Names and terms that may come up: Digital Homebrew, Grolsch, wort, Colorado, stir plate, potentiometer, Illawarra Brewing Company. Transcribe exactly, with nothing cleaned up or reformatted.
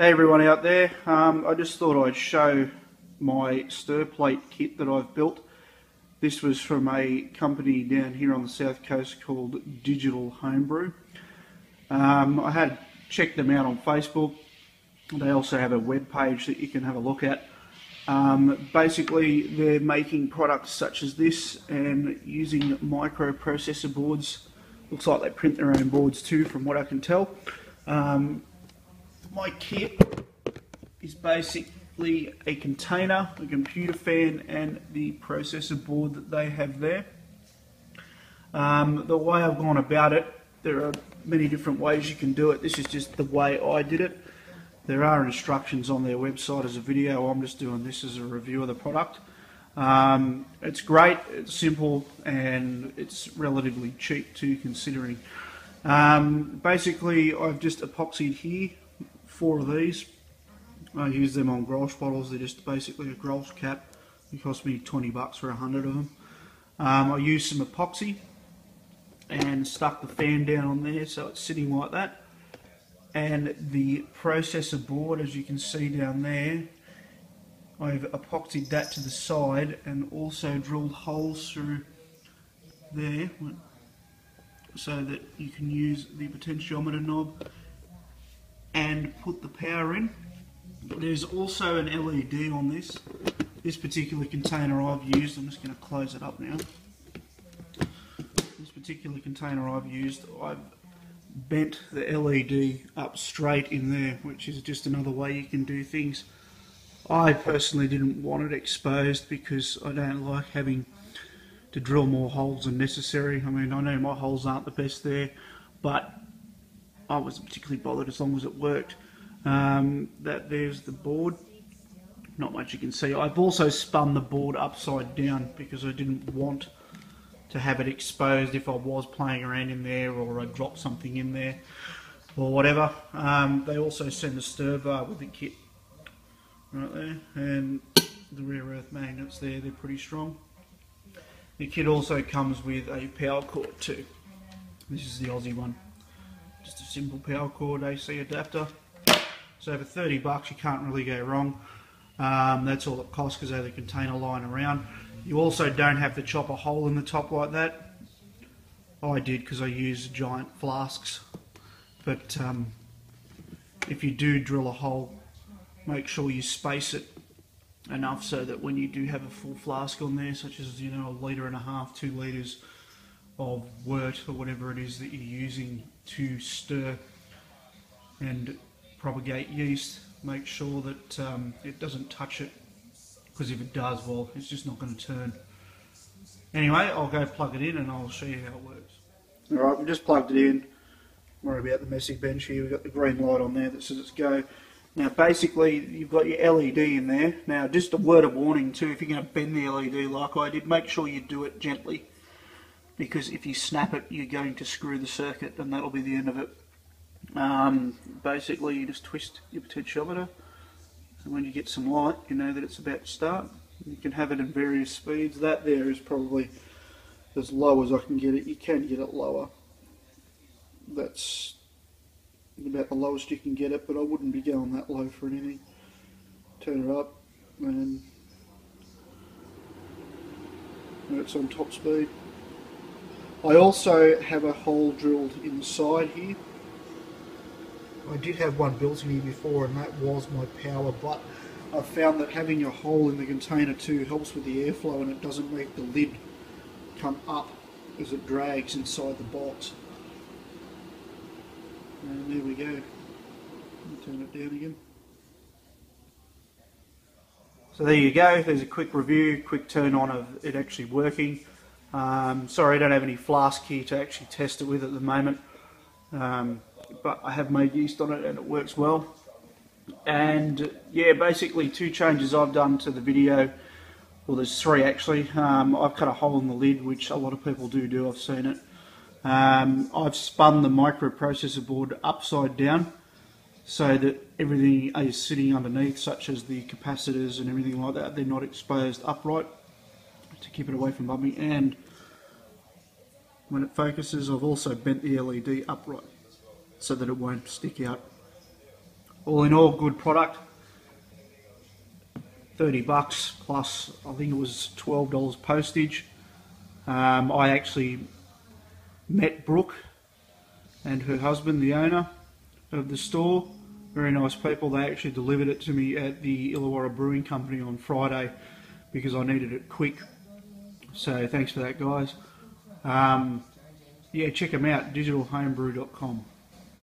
Hey everyone out there, um, I just thought I'd show my stir plate kit that I've built. This was from a company down here on the south coast called Digital Homebrew. Um, I had checked them out on Facebook. They also have a web page that you can have a look at. Um, basically, they're making products such as this and using microprocessor boards. Looks like they print their own boards too, from what I can tell. Um, my kit is basically a container, a computer fan, and the processor board that they have there. Um, the way I've gone about it, there are many different ways you can do it. This is just the way I did it. There are instructions on their website as a video. I'm just doing this as a review of the product. Um, it's great, it's simple, and it's relatively cheap too, considering. Um, basically, I've just epoxied here four of these. I use them on Grolsch bottles. They're just basically a Grolsch cap. It cost me twenty bucks for a hundred of them. Um, I used some epoxy and stuck the fan down on there, so it's sitting like that. And the processor board, as you can see down there, I've epoxied that to the side and also drilled holes through there so that you can use the potentiometer knob and put the power in. There's also an L E D on this. This particular container I've used, I'm just going to close it up now. This particular container I've used, I've bent the L E D up straight in there, which is just another way you can do things. I personally didn't want it exposed because I don't like having to drill more holes than necessary. I mean, I know my holes aren't the best there, but I wasn't particularly bothered as long as it worked. Um, that there's the board. Not much you can see. I've also spun the board upside down because I didn't want to have it exposed if I was playing around in there or I dropped something in there or whatever. Um, they also send a stir bar with the kit right there, and the rare earth magnets there, they're pretty strong. The kit also comes with a power cord too. This is the Aussie one. Just a simple power cord A C adapter. So for thirty bucks you can't really go wrong. Um, that's all it costs because they have the container lying around. You also don't have to chop a hole in the top like that. I did because I use giant flasks. But um, if you do drill a hole, make sure you space it enough so that when you do have a full flask on there, such as, you know, a litre and a half, two litres of wort or whatever it is that you're using to stir and propagate yeast, make sure that um, it doesn't touch it, because if it does, well, it's just not going to turn. Anyway, I'll go plug it in and I'll show you how it works. Alright, we just plugged it in. Worry about the messy bench here. We've got the green light on there that says it's go. Now basically, you've got your L E D in there. Now just a word of warning too, if you're going to bend the L E D like I did, make sure you do it gently, because if you snap it, you're going to screw the circuit and that'll be the end of it. Um, basically, you just twist your potentiometer, and when you get some light, you know that it's about to start. You can have it in various speeds. That there is probably as low as I can get it. You can get it lower. That's about the lowest you can get it, but I wouldn't be going that low for anything. Turn it up, and it's on top speed. I also have a hole drilled inside here. I did have one built in here before, and that was my power, but I found that having a hole in the container too helps with the airflow, and it doesn't make the lid come up as it drags inside the box. And there we go. Turn it down again. So there you go. There's a quick review, quick turn on of it actually working. Um, sorry, I don't have any flask here to actually test it with at the moment. Um, but I have made yeast on it and it works well. And yeah, basically two changes I've done to the video. Well, there's three actually. Um, I've cut a hole in the lid, which a lot of people do do, I've seen it. Um, I've spun the microprocessor board upside down so that everything is sitting underneath, such as the capacitors and everything like that. They're not exposed upright to keep it away from bumping. And when it focuses, I've also bent the L E D upright so that it won't stick out. all in all, good product. thirty bucks plus, I think it was twelve dollars postage. Um, I actually met Brooke and her husband, the owner of the store. Very nice people. They actually delivered it to me at the Illawarra Brewing Company on Friday because I needed it quick. So thanks for that, guys. Um, yeah, check them out, digital homebrew dot com.